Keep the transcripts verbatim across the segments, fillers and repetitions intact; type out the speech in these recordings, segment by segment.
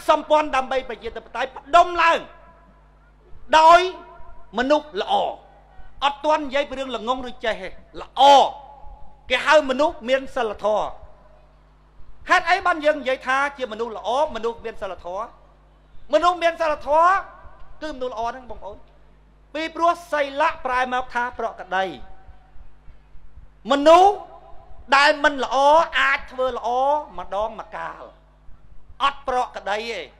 xâm phôn đam bây bà dịa tập tái bắt đông lên đói mà nụ là ổ ọt tuân dây bà đương là ngông rồi chè là ổ cái hai mà nụ miên xa là thò hết ấy ban dân dây tha chia mà nụ là ổ mà nụ miên xa là thò mà nụ miên xa là thò cứ mà nụ là ổ năng bông ổn vì bố xây lạ prai mọc tha bọ cả đầy mà nụ đại mình là ổ ai thơ là ổ mà đón mà cà ọt bọ cả đầy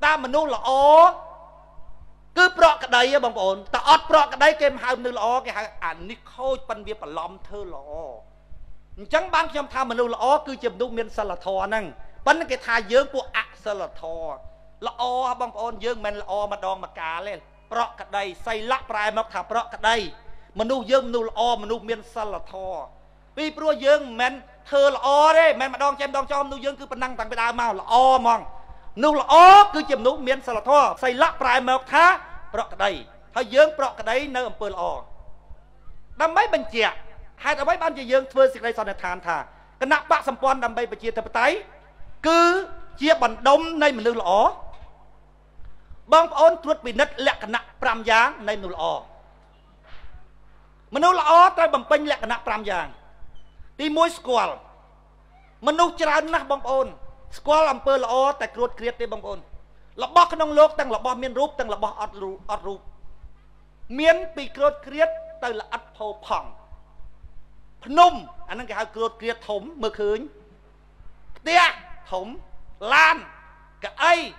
ta mà nụ là ổ cứ bọ cả đầy bông ổn ta ọt bọ cả đầy kèm hai nụ là ổ cái hai ảnh ní khôi bánh viết bà lòm thơ là ổ chẳng bán trong tha mà nụ là ổ cứ chìm nụ miên xa là thò năng bánh cái tha dưỡng của ạ xa là thò là ổ bông ổn dưỡng mình là ổ mà đón mà cà lên bọ cả đầy xây lạ prai mọc tha bọ cả đầy mà nụ dưỡng nụ là ổ mà nụ miên xa là thò vì bố dương mình thơ là o đấy, mình mà đong cho em đong cho ông nụ dương cứ bình năng tặng bê đào màu là o mong nụ là o cứ chìm nụ miễn xa là thô xây lắp lại một thá bọc cả đây thôi dương bọc cả đấy nơi ông bơ là o đâm mấy bình chìa hai đâm mấy ban cho dương thơ xịt đây sau này thàn thà cái nạp bác xâm quan đâm bây bà chia thơ bà tấy cứ chia bằng đông này mà nụ là o bông ôn truất bị nứt lẹ cả nạp pram giáng này nụ là o mà nụ là o trai bầm pênh lẹ cả nạp pram giáng đi môi squall mà nụ chả nát bông ôn squall làm pơ là o tại ruột kiệt đi bông ôn là bóc nông lốc tăng là bóc miên rúp tăng là bóc ọt rúp ọt rúp miên bị ruột kiệt tới là ọt phồng phẳng nôm anh đang cái hai ruột kiệt thủng mực hưỡi tia thủng lan cái ấy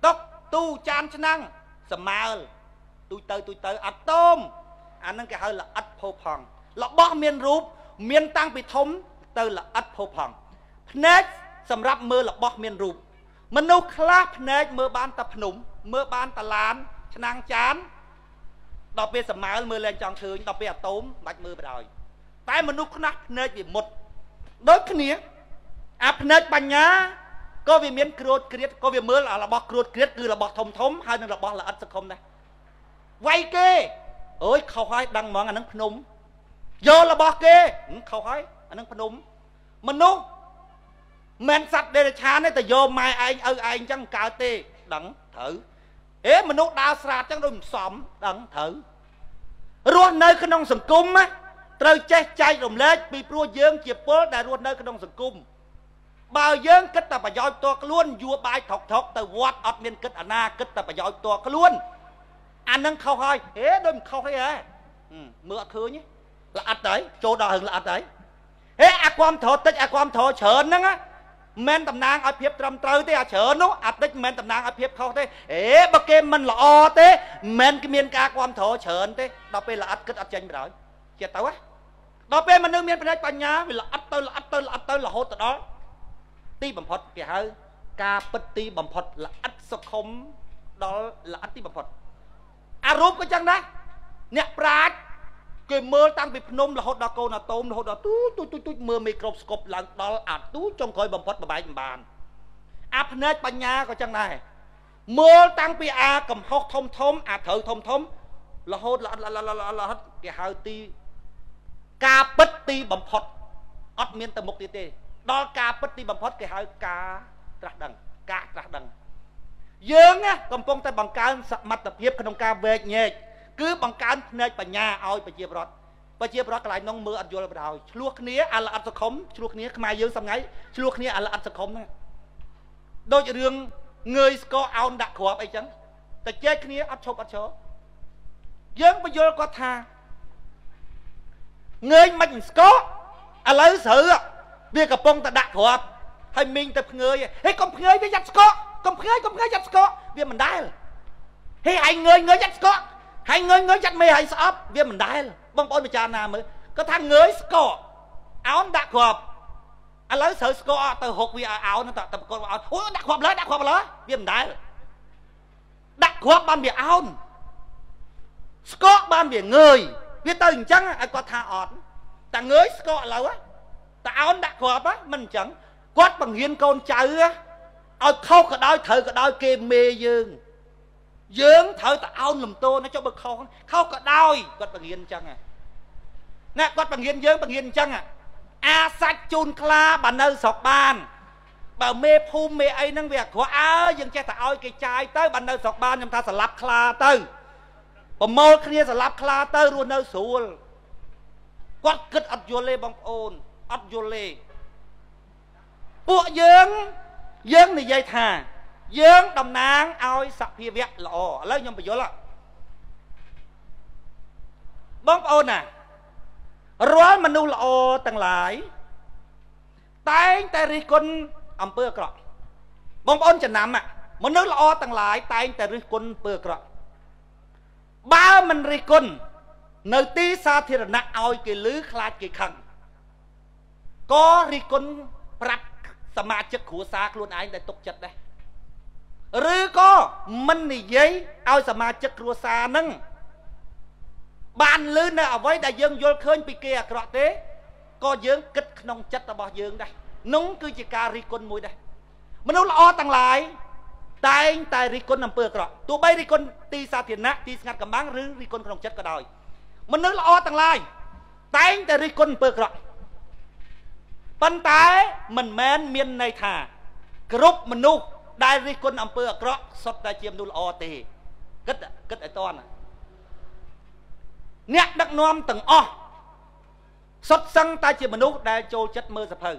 tóc tu chan chân năng smell tôi tới tôi tới ọt tôm anh đang cái hai là ọt phồng phẳng là bóc miên rúp miền tăng bị thống từ là ắt phổ phẳng nét sầm rập mưa là bóc miền rụp mình đâu clap nét mưa ban tập nũng mưa ban tà lán nang chán đọc về sầm máu mưa lên tròn thường đọc về tốn mạch mưa rồi tại mình đâu clap nét bị một đối cái nĩa áp nét bằng nhá có về miền krut kriết có về mưa là là bóc krut kriết từ là bóc thống thống hai nữa là bóc là ắt sẽ không này quay kê ơi khâu hai đăng món anh nắng nũng vô là bọc kê khâu hói anh đang phân đúng mình nụ mình sạch đây là chán này ta vô mai anh ơ anh chẳng cao tê đắng thử ế mình nụ đào sạch chẳng đúng xóm đắng thử ruột nơi khăn nông sừng cung á trời chết chay đồng lết bị rùa dương chìa bố đại ruột nơi khăn nông sừng cung bao dương kết ta bà dõi to luôn vua bài thọc thọc từ quát ọt miên kết ảnh à kết ta bà dõi to luôn anh đang khâu hói ế đôi mình khâu hói ế mưa thưa nhé là ắt đấy chỗ đó hừng là ắt đấy thế à quan thọ tích à quan thọ chớn nắng á men tầm nang ở phía trầm trời thế à chớn nó ắt tích men tầm nang ở phía khâu thế ế bậc kem mình là o thế men cái miền ca quan thọ chớn thế đó bên là ắt kết ắt tranh rồi chết tao á đó bên mình nương miền bên đấy bận nhá vì là ắt tới là ắt tới là ắt tới là hốt tới đó ti bầm phật kìa hơi ca bứt ti bầm phật là ắt sọc khom đó là ắt ti bầm phật à rúp cái chân đó nẹt prát cái mưa tăng bị nôm là hốt đào câu là tôm là hốt đào túi túi túi túi mưa microscope là đó à túi trong coi bầm phật bầm bãi bầm bàn áp nét bánh nha coi chăng này mưa tăng bị à cầm hốt thông thấm à thở thông thấm là hốt là là là là là hết cái hai ti ca bứt ti bầm phật ắt miên từ một ti tê đó ca bứt ti bầm phật cái hai ca rạc đằng ca rạc đằng dướng á cầm phong tay bằng cá mặt tập hiệp khăn ông ca về nhẹ cứ bằng cán nền bả nhà ao bả chia bọt bả chia bọt cái này nông mưa ăn vô là bả đào luộc nía ăn là ăn sập khóm luộc nía mai dướng xong ngay luộc nía ăn là ăn sập khóm này đôi chuyện riêng người có ao đặt khóa ấy chẳng ta chết nía ăn chộp ăn chó dướng bả vô có tha người mình có ăn lấy sự việc cặp bông ta đặt khóa hay mình tập người hay con người với dắt có con người con người dắt có việc mình đai hay anh người người dắt có hai người người chặt mê hay sắp vì mình đai bông bông cha nào mới có thằng người score áo đặc hợp anh lấy sợ score từ hộp vì áo nó tập tập con áo ôi đặc hợp lấy đặc hợp lấy vì mình đai đặc hợp ban việc áo score ban việc người vì tao hình trắng anh có tha ọt ta người score lâu á ta áo đặc hợp á mình chẳng quát bằng hiên con cháu á áo khóc cả đôi thở cả đôi kê mê dương dướng thở ta ao lùm tô nó cho bực khâu khâu có đôi quật bằng yên chăng à nè quật bằng yên dướng bằng yên chăng à a à, sạch chun kla bà nơi sọc ban bà mê phu mê ấy năng việc của á dân che ta oi cái chai tới ban đầu sọc ban nhầm ta sẽ lặp khla tới bà mô kia sẽ lặp khla tới luôn nơi sủa quát kết ắt vô lê bong ôn ắt vô lê bộ dướng dướng này dây thà dướng đồng nang oi sập kia việc lọ lấy nhầm bà vô lọ bong ôn à rồi mà nu lọ tầng lại tay tay rì quân âm bơ cọ bông ôn chả nằm à mà nước lo tầng lại tay tay rì quân bơ cọ ba mình rì quân nơi tí xa thì là nặng oi cái lưới khai cái khẩn có rì quân rắc sầm ma chất khổ xa luôn ai để tục chật đây rư có mình thì giấy oi sầm ma chất khổ xa nâng bàn lưới này ở với đại dương vô khơi bị kia cọ thế có dưỡng kích nông chất ta bỏ dưỡng đây núng cứ chỉ ca ri quân mũi đây mình nó lo tăng lại tại anh tại ri quân nằm bừa cọ tụi bay ri quân ti sa thiền nát ti ngặt cầm bán rứ ri quân nông chất cả đời mình nó lo tăng lại tại anh tại ri quân bừa cọ phân tái mình men miền này thả group mình nu đại ri quân nằm bừa cọ sốt đại chiêm nu lo tì kích kích ở to nè nét đắc nom tầng o xuất sân ta chỉ mình út đại châu chất mơ sập hờ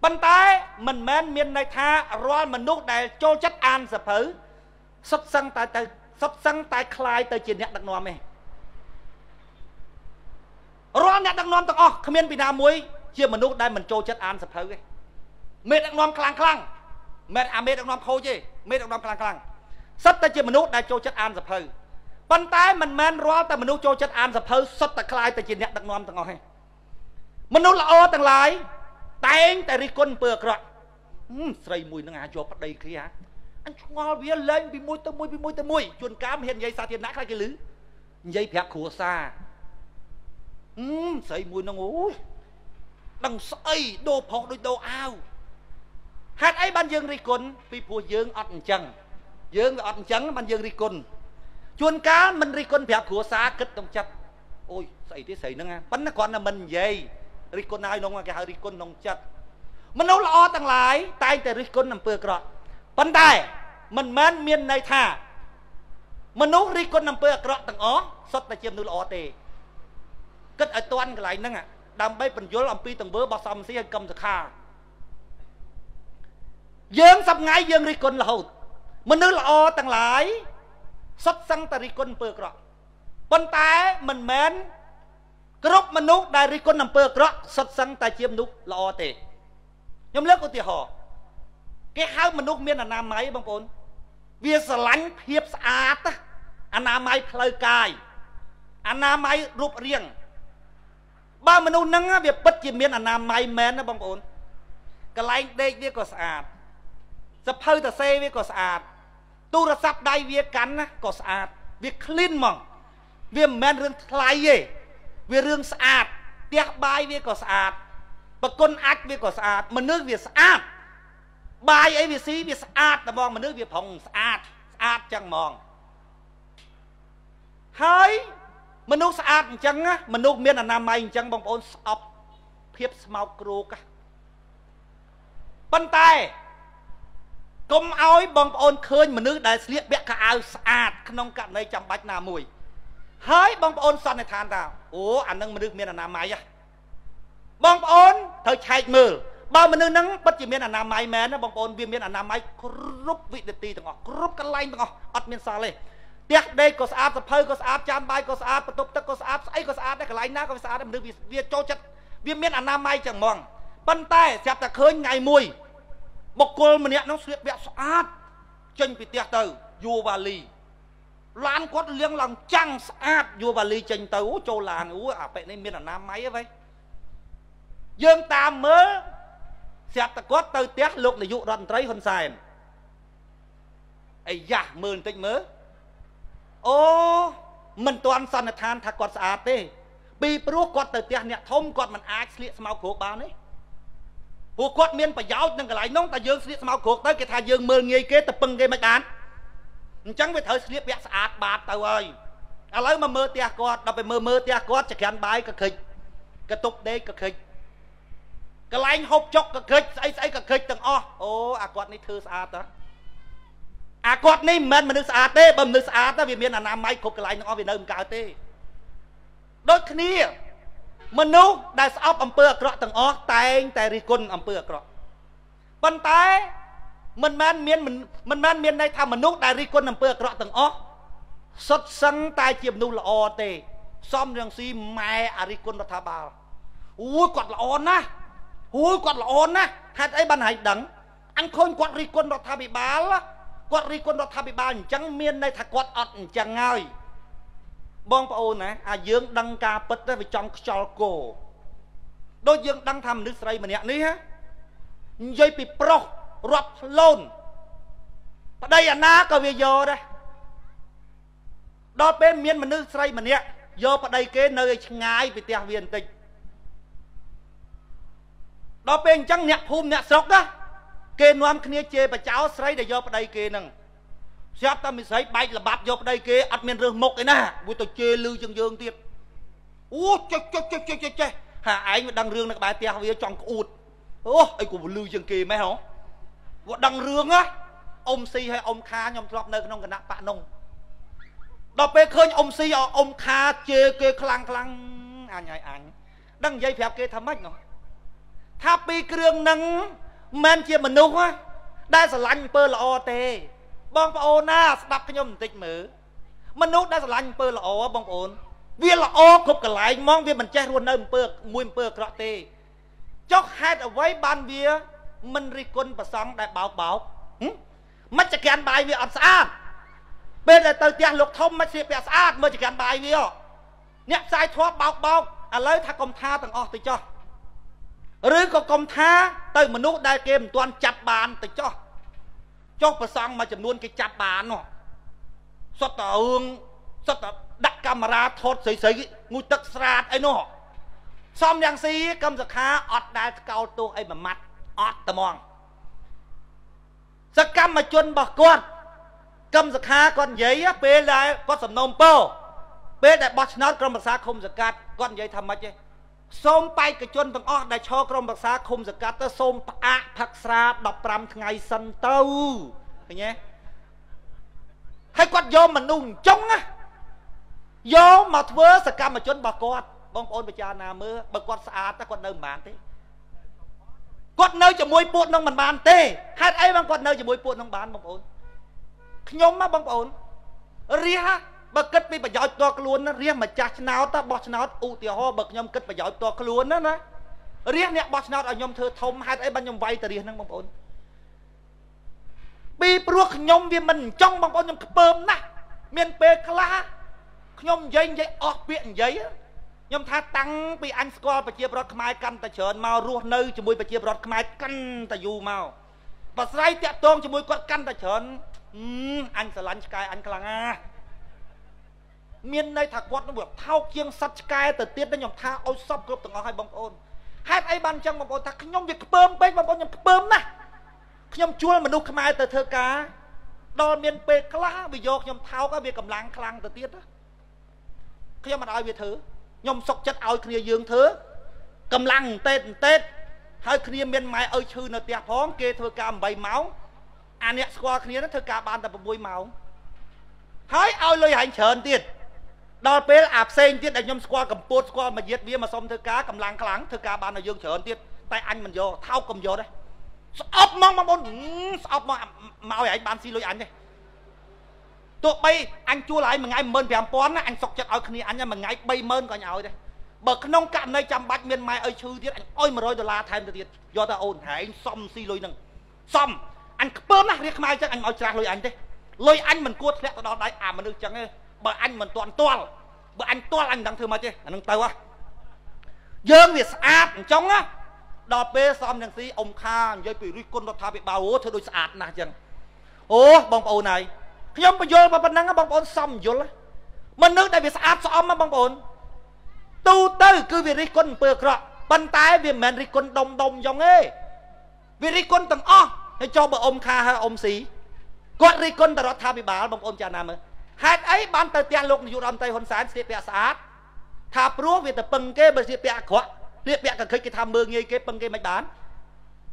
bàn tay mình men miền này tha rồi mình út đại châu chất an sập hờ xuất sân ta từ xuất sân ta khai từ chỉ nét đặc nom này rồi nét đặc nom tao o không biết bị nào muối chỉ mình út đại mình châu chất an sập hờ cái mẹ đặc nom clang clang mẹ à mẹ đặc nom khôi chứ mẹ đặc nom clang clang xuất ta chỉ mình út đại châu chất an sập hờ bàn tay mình men rồi ta mình nuôi cho chất an sập hơ sập ta khai ta chỉ nhặt đặc non ta ngồi mình nuôi là o tầng lại tay ta đi con bừa rồi sấy mùi nó ngả cho bắt đây kia anh ngồi bia lên bị mùi tới mùi bị mùi tới mùi chuồn cám hiện dây xa thiên nã khai cái lứ dây phép khổ xa sấy mùi nó ngồi đằng sấy đồ phồng đôi đồ ao hạt ấy ban dương đi con vì phù dương ọt chằng dương ọt chằng ban dương đi con chuồn cá mình đi con phép của xa kích trong chất ôi xảy thế xảy nữa nha bắn nó còn là mình vậy đi con ai nông cái hai đi con nông chất mình nấu lo tăng lại tay tay đi con nằm bừa cọ bắn tay mình men miền này thả mình nấu đi con nằm bừa cọ tầng ó sốt ta chiêm nấu lo tê kích ở toàn cái lại nữa nha đam bay bình vô làm pi tầng bữa bao xăm xí hay cầm sạc hà dương sập ngay dương đi con là hậu mình nấu lo tăng lại xuất sân ta đi con bừa cọ con tay mình mến group mình nút đại đi con nằm bừa cọ xuất sân ta chiêm nút lo tệ nhóm lớp của tiệt họ cái hao mình nút miên là nam máy bằng con vì sờ lánh hiệp sát á anh nam máy phơi cài anh nam máy rụp riêng ba mình nút nâng á việc bất chiêm miên là nam máy mến á bằng con cái lánh đây việc có sát sập hơi ta xe việc có sát tu ra sắp đây việc cắn có sạch việc clean mỏng việc men rương thay về việc rương sạch tiếc bài việc có sạch và con ác việc có sạch mà nước việc sạch bài ấy việc xí việc sạch là mong mà nước việc phòng sạch sạch chẳng mong hỡi mà nước sạch chẳng á mà nước miền là nam anh chẳng bằng ôn sọc thiếp màu cổ cả bàn tay công oi bong ôn khơi mà nước đại liệt bẹt cả áo sạch nông cạn này chẳng bách nào mùi hỡi bong ôn son này than tao ố anh nâng mà nước miền là nam máy á bong ôn thời chạy mờ bao mà nước nắng bất chỉ miền là nam máy mẹ nó bong ôn viên miền là nam máy rúp vị địch tì thằng họ rúp cái lanh thằng họ ắt miền xa lên tiếc đây có sạch tập hơi có sạch chăn bay có sạch tập tức có sạch ấy có sạch đây cái lanh ná có sạch nước việt châu chất viên miền là nam máy chẳng mòn bàn tay chặt ta khơi ngày mùi một cô mình nhận nó xuyên vẹo sát chênh bị tiệt từ dù và lì loan quát liêng lòng trăng sát dù và lì chênh từ ú châu làng ú à vậy nên miền là nam máy vậy dương ta mới xẹp ta quát từ tiết lúc là dụ đoàn trái hơn xài ấy dạ mừng tích mới ô mình toàn sân là than thật quát sát đi bị bố quát từ tiết nhẹ thông quát mình ác liệt màu khổ bao đấy vô quát miên phải giáo nhưng cái lại nóng ta dương xịt màu cuộc tới cái thà dương mơ nghi kế tập bưng cái mạch án chẳng phải thở xịt bẹt sạt bạt tao ơi à lấy mà mơ tia quát đập phải mơ mơ tia quát chỉ khen bài cực khịch cái tục đấy cực khịch cái lạnh hộp chọc cái kịch ấy ấy cái kịch từng o ô à quạt này thưa sao ta à quạt này mình mình được sao thế bầm được sao ta vì miền Nam máy cột cái lạnh o vì nơi mình cào thế đôi khi mình nấu đại sáp âm bơ cọ từng o tay tay ri côn âm bơ cọ bàn tay mình man miền mình mình man miền đây tham mình nấu đại ri côn âm bơ cọ từng o sốt sưng tay chìm nấu là o tê xong rằng si mai à ri côn thà bà ui quạt là o na ui quạt là o na hạt ấy ban hành đắng ăn khôn quạt ri côn thà bị bá lá quạt ri côn thà bị bá chẳng miền đây thà quạt ọt chẳng ngay bong bầu này à dương đăng ca bật ra vì trong chòi cổ đôi dương đăng tham nước sấy mà nè ní hả dây bị pro rọt lôn ở đây à na có về giờ đây đó bên miền mà nước sấy mà nè giờ ở đây cái nơi ngay bị tiệt viên tịch đó bên trắng nẹt phun nẹt sọc đó kê nuông kia chê bà cháu sấy để giờ ở đây kia nằng xếp ta mình sấy bay là bạp vô đây kia ăn miên rừng một cái nè vui tôi chê lưu dương dương tiếp ú chê chê chê chê chê chê hà anh mà đăng rương là bài tèo với trong ụt ô ấy cũng lưu dương kia mấy hổ gọi đăng rương á ông si hay ông kha nhom lọp nơi nông cái nạp bạn nông đọc bê khơi ông si ông kha chê kê khlang khlang à nhảy ảnh đăng dây phép kê thăm mách nó tháp bi rương nắng men chia mình nung á đa sờ lạnh bơ là o tê bong ôn á đập cái nhom tịch mỡ mình nốt đã lạnh bơ là o bong ôn viên là o cục cái lại mong viên mình che luôn nơi bơ mùi bơ cọ tê chóc hết ở với ban vía mình ri côn và sóng đại bảo bảo mất chỉ kèn bài vía ập sát bên này từ tiền lục thông mất chỉ bẹt sát mới chỉ kèn bài vía nhẹ sai thoa bảo bảo à lấy thà cầm tha thằng o tịch cho rồi có cầm tha từ mình nốt đại kèm toàn chặt bàn tịch cho chóc và xong mà chấm luôn cái chạp bán nó xót tỏ hương xót tỏ đặt camera thốt xấy xấy ngồi tật sạt ấy nó xong nhàng xí cầm giật khá ọt đá cao tô ấy mà mặt ọt tầm mong giật căm mà chuân bỏ con cầm giật khá con giấy á bê lại có sầm nôm bơ bê đại bọt nát cầm bạc xa không giật cát con giấy thầm mà chứ xôm bay cái chuân bằng ọt đại cho cầm bạc xa không giật cát ta xôm ạ thật xa đọc trăm ngày sân tâu nhé hay quát vô mà nung chống á vô mà thưa sạc cam mà chốn bà con bông ôn bà cha nào mưa bà con xa ta con nơi bán thế con nơi cho môi buồn nông mình bán thế hát ấy bằng con nơi cho môi buồn nông bán bông ôn nhóm á bông ôn ria bà kết bị bà giỏi to cái luôn á ria mà cha nào ta bọt nào ụ tiểu ho bậc nhóm kết bà giỏi to cái luôn á nè ria nè bọt nào ở nhóm thưa thông hát ấy bằng nhóm vay từ ria nâng bông ôn bị buộc nhom vì mình trong bằng con nhom bơm nè miền P khla nhom dây dây ọt biển dây nhom tha tăng bị anh score và chia bọt khmai căn ta chở mau ruột nơi cho mui và chia bọt khmai căn ta dù mau và say tẹt toang cho mui quạt căn ta chở anh sẽ lăn sky anh khlang à miền đây thạc quạt nó buộc thao kiêng sắt sky từ tiết đến nhom tha ôi sập cướp từng hai bông ôn hai ai ban trong bằng con thạc nhom việc bơm bên bằng con nhom bơm nè nhom chua mà nuôi mai từ thơ cá đo miền P khá bị vô nhom tháo cái việc cầm lang khlang từ tiết đó khi mà đòi việc thứ nhom sọc chất ao kia dương thứ cầm lang tên tết hai kia miền mai ơi chư nó tiệt phóng kê thơ cá bảy máu anh nhẹ qua kia nó thơ cá ban tập bôi máu hái ao lôi hành chờn tiệt đo P áp sen tiết để nhom qua cầm post qua mà giết bia mà xong thơ cá cầm lang khlang thơ cá ban là dương chờn tiết tay anh mình vô tháo cầm vô đấy ốp mong mong bốn ốp mong mau anh bán xí lôi anh đi tụi bay anh chua lại mà ngay mơn vàng bón anh sọc chặt ở khi anh nha mà ngay bay mơn coi nhau đi bờ cái nông cạn này chăm bách miền mai ơi chư tiết anh ôi mà rồi đô la thêm tiết do ta ổn hả anh xong xí lôi nâng xong anh bơm nát riết mai chắc anh ngồi trạc lôi anh đi lôi anh mình cuốt lẹt đó đấy à mà được chẳng ơi bờ anh mình toàn toal bờ anh toal anh đang thưa mà chứ anh đang tao á dương việt áp trong á đo bê xong nhàng xí ông kha dây bị rít côn đo thà bị bao thưa đôi sạt nè chừng ô bong bồn này khi ông bây giờ mà bên nắng bong bồn xong vô lá mình nước đại bị sạt xong mà bong bồn tu tư cứ vì rít côn bừa cọ bên tai vì mền rít côn đông đông giống ấy vì rít côn từng o để cho bờ ông kha hay ông xí quạt rít côn đo thà bị bao bong bồn cha nam ơi hạt ấy ban từ tiền lục nhiều đồng tây hồn sáng xịt bẹ sạt thà pruo vì từ pưng kê bờ xịt bẹ cọ Tuyệt bẹn cả khơi cái tham mơ nghe cái bằng cái mạch bán.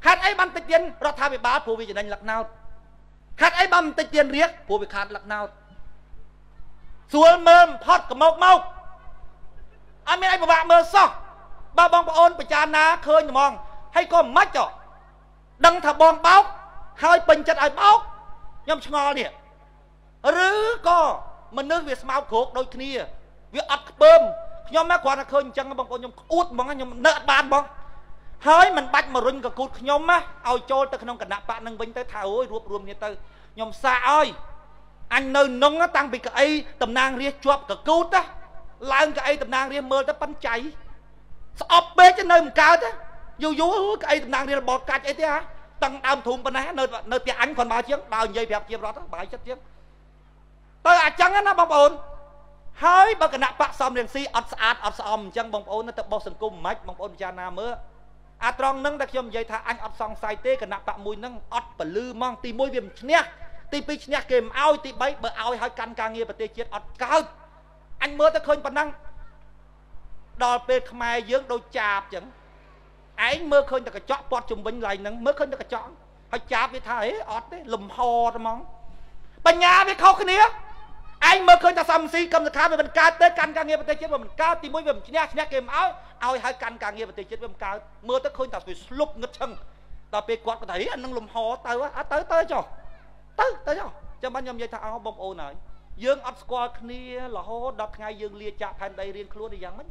Khát ấy bắn tịch tiền rọt tham bị bá phù vị chỉ đánh lạc nào. Khát ấy bắn tịch tiền riết phù vị khát lạc nào. Xuống mơm phót cả mốc mốc. Anh ấy bà bạ mơ so. Ba bong bà ôn bà cha ná khơi nhờ mong. Hay có mách cho. Đăng thả bong báo. Hơi bình chất ai báo. Nhưng chẳng ngò nè. Rứ có. Mà nước việc màu khổ đôi kia. Việc ắt bơm. Nhưng mà quán là khơi chẳng bong bong. Nhưng út bong. Nhưng nợ bàn bong. Hơi mình bạch mà rừng cả cụt. Nhưng mà. Ôi chôn ta không cần nạp bạn nâng bánh tới thả ôi ruộp ruộm như tư. Nhưng xa ơi. Anh nơi nông á tăng bị cái ấy tầm nàng ria chuộc cả cút á. Làng cái ấy tầm nàng ria mơ tới bánh cháy. Sọp bế cho nơi một cao thế. Dù dù cái ấy tầm nàng ria là bọt cạch ấy thế hả. Tăng đam thùm bà ná nơi, nơi tia anh còn bao chiếng. Bao nhiêu phép chiếm rốt á. Bao chất chiếng. Tôi ạ chăng á nó bóng ồn. Hơi bà cái nạp bạc xong riêng si. Ất sát ất xong chăng bóng ồn. Nó tập bó sân cung mạch bóng ồn cha nà mơ. À trong nâng đặc châm dây thả anh ất xong sai tê. Cái nạp bạc mùi nâng ất bà lư mong tì môi viêm chneak. Tí bí nhạc kìm áo tí bấy bởi áo hơi căn ca nghe bởi tê chết ọt cao. Anh mơ tới khơi bà năng. Đó bê khmai dưỡng đôi chạp chẳng. Anh mơ khơi ta cả chọt bọt chung vinh lại nâng. Mơ khơi ta cả chọt. Hơi chạp với thầy ọt đấy lùm hò ra mong. Bà nhà với khóc cái nế. Anh mơ khơi ta xăm xí cầm ra khá bởi mình cao tới căn ca nghe bởi tê chết bởi mình cao. Tí môi bởi mình nhạc kìm áo. Áo hơi căn ca nghe bởi tê chết bởi mình cao. Mơ tới khơi ta phải slub ngất chân. Đó bê quát bởi thầy tới tới cho cho ban nhom dây thằng ông bông ồn này dương ấp squat kia là hố đập ngay dương lia chạm thành đây riêng khluôn đi giang mất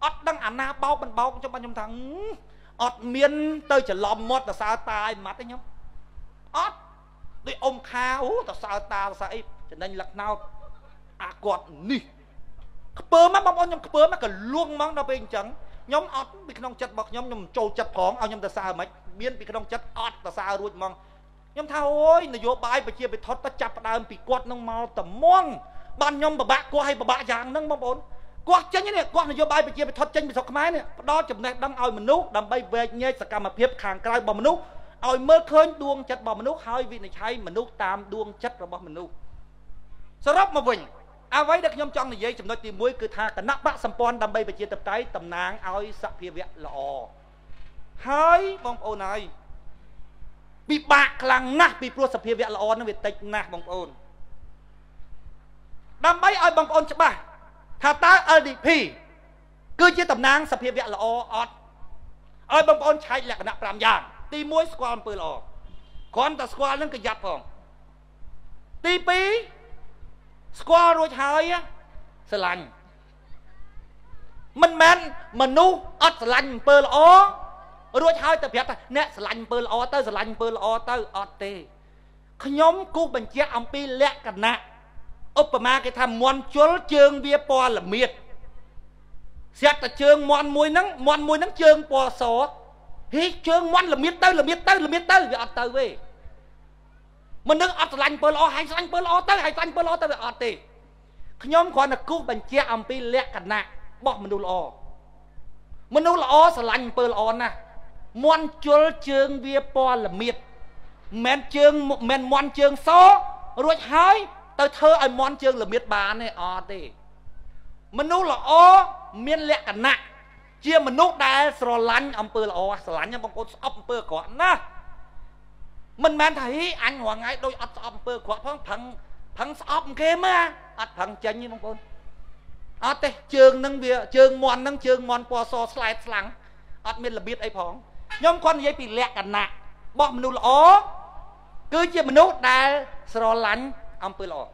ấp đang ăn na bao bận bao cho ban nhom thằng ấp miên tới chỉ lòm mót là sao tai mặt đấy nhom ấp đi ôm khao là sao ta là sao ấy cho nên lạc nào à quạt nỉ bơ má bông ồn nhom bơ má cả luông mắng đâu bên trắng nhom ấp bị cái nòng chặt bọc nhom nhom trâu chặt khóng ao nhom là sao mấy miên bị cái nòng chặt ấp là sao ruột mong. Nhưng thao ôi, nó vô bài bà chia bị thót ta chạp đàm bị quát nông màu tầm muông. Bạn nhóm bà bạc qua hay bà bạc giang nâng bóng bốn. Quát chân như này, quát nó vô bài bà chia bị thót chân bị sọc máy này. Đó chụp này đang ôi mình nút, đàm bay về nhé sạc cảm hiếp kháng cài bà mình nút. Ôi mơ khơi đuông chất bà mình nút, hai vị này cháy mình nút tam đuông chất bà mình nút. Sở rốc mà vinh, à vấy đặc nhóm chọn này dây chụp nói tìm mối cứ tha cả nắp bạc xâm pon đàm bay bà chia tập tay tầm nàng ôi sạc hiếp vẹn lọ. Hai bóng ô này. Vì bạc lăng nát, vì prua sập hiệp vẹn là ổn, nó bị tịch nát bóng ổn. Đám bấy ơi bóng ổn chắc bà. Thả ta ơ đi phì. Cứ chế tầm năng sập hiệp vẹn là ổn. Ơi bóng ổn cháy lạc nạp làm giang. Tì muối squal bơ là ổn. Còn ta squal nâng cái dạp không. Tì bí. Squal rồi cháy á. Sẽ lành. Mình men, mình nu, ớt sẽ lành bơ là ổn. Rồi cháy ta biết ta, nè sẽ lành bơ lọ tơ, sẽ lành bơ lọ tơ, ọt tê. Khá nhóm cú bằng chế ông bì lẹ cả nạ. Ôp bà ma cái thầm mòn chốn chương bia bò là miệt. Xét ta chương mòn mùi nắng, mòn mùi nắng chương bò xó. Hí chương mòn là miệt tơ, là miệt tơ, là miệt tơ, vì ọt tơ về. Mà nâng ọt sẽ lành bơ lọ, hay sẽ lành bơ lọ tơ, hay sẽ lành bơ lọ tơ, vì ọt tê. Khá nhóm khoan là cú bằng chế ông bì lẹ cả nạ, bọ mà nụ lọ. Mà nụ lọ sẽ lành bơ lọ nà. Món chôn chương vía bò là miệt. Mẹn chương, mẹn món chương xó. Rồi hỏi, tôi thơ ai món chương là miệt bán này ọ tê. Mà nụ là ọ, miên lẹ cả nạ. Chia mà nụ đá sổ lánh, ấm bơ là ọ, sổ lánh ấm bơ, ấm bơ có ná. Mình mẹn thấy anh hoàng ấy đôi ấm bơ có phẳng, phẳng ấm kê mà. Ất phẳng chân như bông bông. Ọ tê, chương nâng vía, chương món nâng chương món bò xó slide slang. Ất miên là miệt ấy phóng. Nhưng con dây bị lẹt cả nạ. Bọn mình là ố. Cứ chìa mình nút đã sổ lánh ông bư lọ.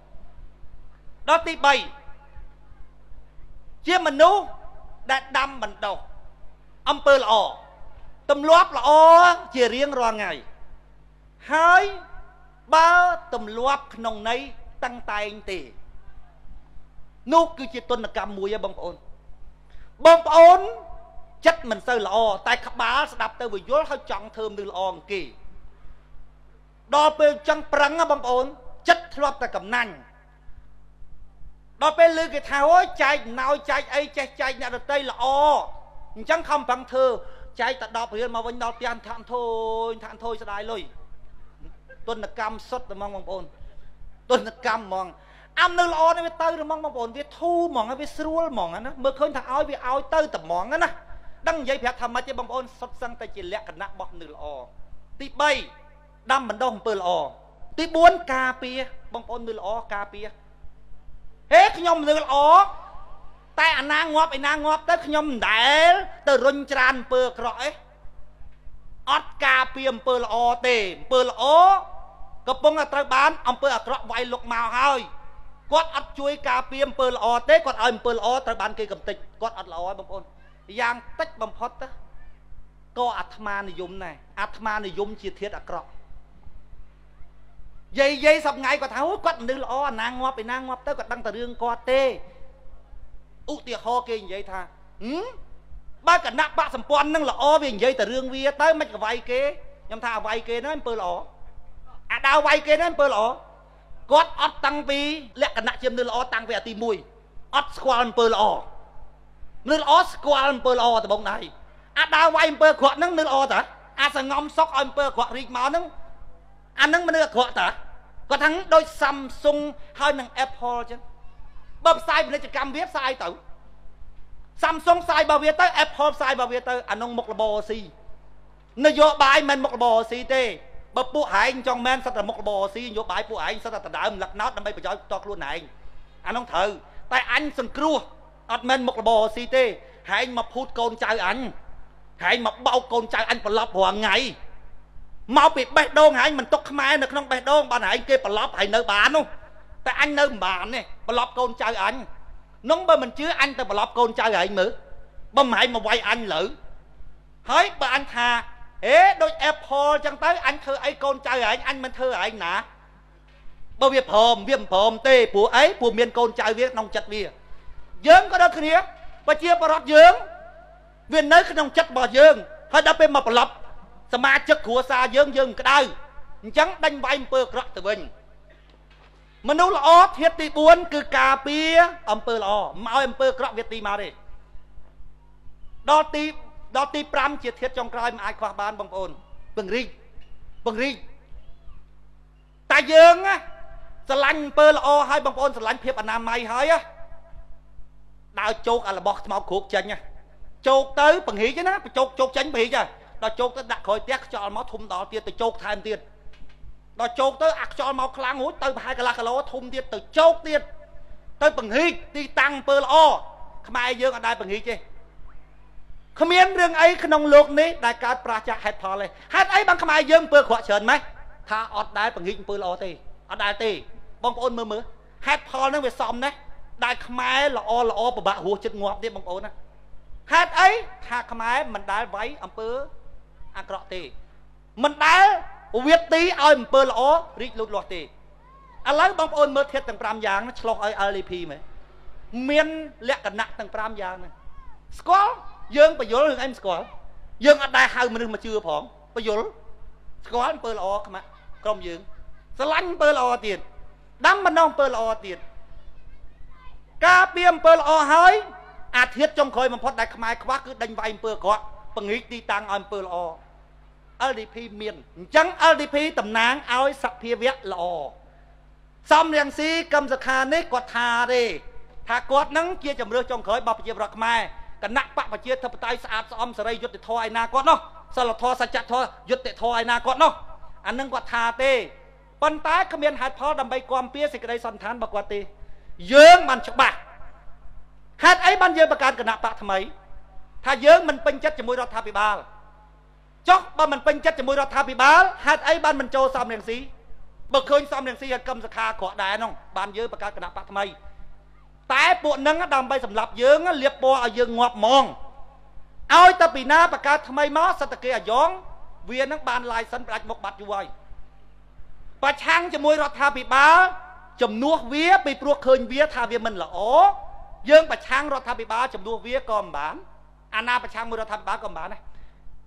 Đó tí bày. Chìa mình nút đã đâm bằng đầu ông bư lọ. Tùm lóp là ố chìa riêng rõ ngày. Hai ba tùm lóp nông nấy tăng tay anh tì. Nút cứ chìa tuân là cam mùi á bông ôn. Bông ôn chất mình sơ lọ, tại khắp bá sẽ đạp tới vừa dối hơi chọn thơm từ lọ kì. Đó bên chân prắng á bông ôn, chất lọp ta cầm nành. Đó bên lưu cái tháo á, chạy nào chạy ấy chạy chạy nạ được đây lọ. Chẳng không bằng thơ, chạy ta đọc riêng mà vinh đọc tiền thạm thôi, thạm thôi sẽ đáy lùi. Tuần là cam xuất rồi mong bông ôn. Tuần là cam mong. Âm nữ lọ nó mới tới rồi mong bông ôn, với thu mong á, với srua mong á ná. Mơ khơi thằng áo với áo tới tập mong á ná. đăng giấy phép tham mát chế bằng ôn sắp sang tay chỉ lẽ cả nạ bọc nửa lò tí bay đâm mình đông bờ lò tí bốn cà pia bằng ôn nửa lò cà pia hết nhom nửa lò tại anh nang ngóp anh nang ngóp tới nhom để từ run tràn bờ cõi ót cà pia bờ lò tề bờ lò có bông ở tây bán ông bờ cõi vay lục màu hơi quát ắt chui cà pia bờ lò tê quát ơi bờ lò tây bán cây cầm tịch quát ắt lò bằng ôn giang tích bầm phật á, có Atma này dùng này, Atma này dùng chi thiết ác rộng. Dây dây sập ngay có tháo quật nương lọ nàng ngóp, nàng ngóp tới quật đăng tờ đường co tê, ụ tiệt ho kia như vậy tha, ba cả nắp ba sầm pon nương lọ về như vậy tờ đường vía tới mấy cái vay kia, nhầm tha vay kia nó em bơ lọ, à đào vay kia nó em bơ lọ, quát ắt tăng vi, lẹ cả nắp chiêm nương lọ tăng về tìm mùi, ắt quan bơ lọ. Nước ớt qua âm bơ lo từ bông này, à đào vay âm bơ quạt nắng nước ớt à, à sờ ngóng sóc âm bơ quạt rít máu nắng, anh nắng mà nước quạt à, có thằng đôi Samsung hay nằng Apple chứ, bấm sai bên đây chỉ cầm viết sai tử, Samsung sai bao viết tới Apple sai bao viết tới, anh ông một là bò xì, nó vô bài mình một là bò xì tê, bấm bút hải anh trong men sao là một là bò xì vô bài bút hải anh sao là đỡ mình lật nát làm bây giờ cho luôn này, anh ông thử, tại anh sừng cua. Ất men một bò xì tê, hãy anh mà phút con trai anh, hãy anh mà bao con trai anh phải lọc hoàng ngày. Mau bị bẹt đôn hãy anh mình tốt mai nó không bẹt đôn, bạn hãy anh kia phải lọc hãy nơi bán không? Tại anh nơi bán này, phải lọc con trai anh. Nóng bởi mình chứ anh ta phải lọc con trai anh nữa, bấm hãy mà quay anh lử. Hỡi bà anh thà, ế đôi Apple chẳng tới anh thơ ấy con trai anh, anh mình thơ anh nà. Bởi vì phòm, viêm phòm tê, bố ấy, bố miên con trai viết nông chật vìa. Dương có đó kia nhé, bà chia bà rốt dương viên nơi cái nông chất bà dương hơi đáp em mà bà lập sao mà chất của xa dương dương cái đời chẳng đánh vay em bơ rốt từ mình mà nấu lọ thiết tí buôn cứ cà pia em bơ lọ mau em bơ rốt viết tí mà đi đó tí đó tí pram chia thiết trong cõi mà ai khoa bán bằng ồn bằng riêng bằng riêng ta dương á sao lanh em bơ lọ hay bằng ồn sao lanh phiếp ở Nam Mai hơi á đào chốt à là bọt máu cuột chân nha, chốt tới bằng hỉ chứ nó, chốt chốt chân bị chứ, đào chốt tới đặt khỏi tiếc cho máu thum đỏ tiền từ chốt thay tiền, đào chốt tới ác cho máu kháng hút tới hai cái lá cờ thum tiền từ chốt tiền, tới bằng hỉ thì tăng bơ lo, không ai dơ ở đây bằng hỉ chứ, không yên riêng ấy khăn ông luộc ní đại ca praja hết thọ này, hết ấy bằng không ai dơ bơ khóa sườn mấy, tha ở đây bằng hỉ bơ lo thì, ở đây thì, bằng ôn mưa mưa, hết thọ nó về xóm đấy. Đại khmai là o là o bà hùa chết ngọt đi bằng ôn á. Hát ấy thà khmai mình đã váy ấm bớ ăn rõ tì. Mình đã viết tí ơi ấm bớ là o rít lụt lọt tì. À lấy bằng ôn mơ thiết tầng pram giang nó chọc ơi ơ lì phì mấy. Miên lẹ cả nặng tầng pram giang này. Squall, dương bà dối hướng em squall. Dương ở đây hai mình mà chưa phóng. Bà dối. Squall ấm bớ là o khmai. Công dương. Sẽ lánh ấm bớ là o tiền. Đắm mình ấm bớ là o tiền. Cá biếm bơ lọ hơi à thiết trong khơi mà phót đại khmai khóa cứ đánh vay bơ có bằng ít đi tăng em bơ lọ lờ đê pê miền chẳng lờ đê pê tầm náng áo sập phía vẹt lọ xong liền si cầm giật hà nấy quạt hà đi thà quạt nắng kia chầm rêu trong khơi bọc chia bạc mai cả nặng bạc bạc chia thập tay sạt xong sợi dứt để thoi na quạt nó sao là thoi sạch thoi dứt để thoi na quạt nó anh nâng quạt hà tê bàn tay không miền hạt pháo đầm bay quam pía xịt đây săn thán bạc quạt tê dương mình chụp bạc hết ấy ban giờ bà can cần nạp bạc thầm ấy thà dương mình pin chất cho môi ra tháp bị ba chóc ba mình pin chất cho môi ra tháp bị ba hết ấy ban mình cho xong đèn xí bật khơi xong đèn xí hạt cầm sạc cọ đá nong ban giờ bà can cần nạp bạc thầm ấy tại bộ nâng á đầm bay sầm lập dương á liệp bò ở dương ngọt mòn ôi ta bị na bà can thầm ấy má sát ta kia ở gióng viên nâng ban lai sân bạch một bạch như vậy bà chăng cho môi ra tháp bị ba chầm nuốt vía bị buộc khơi vía thà vía mình là ó dương bạch chang rồi thà bị bá chầm nuốt vía còn bán Anna bạch chang mới rồi thà bị bá còn bán này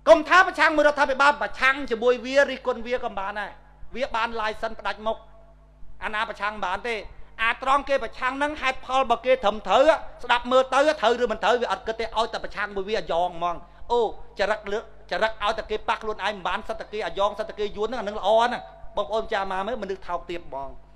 công tháp bạch chang mới rồi thà bị bá bạch chang chầm bôi vía ri con vía còn bán này vía bán lai sân bạch mộc Anna bạch chang bán thế à trong kia bạch chang nâng hai pol bạc kia thầm thở á đạp mưa tới thở rồi mình thở vì ắt cái tay oi tập bạch chang bôi vía giòn mòn ô chả rắc lửa chả rắc oi tập kia bạc luôn ai bán sắt tập kia giòn sắt tập kia yến nó là nâng là ó nè bông ôm cha má mới mình được thao tiệp mòn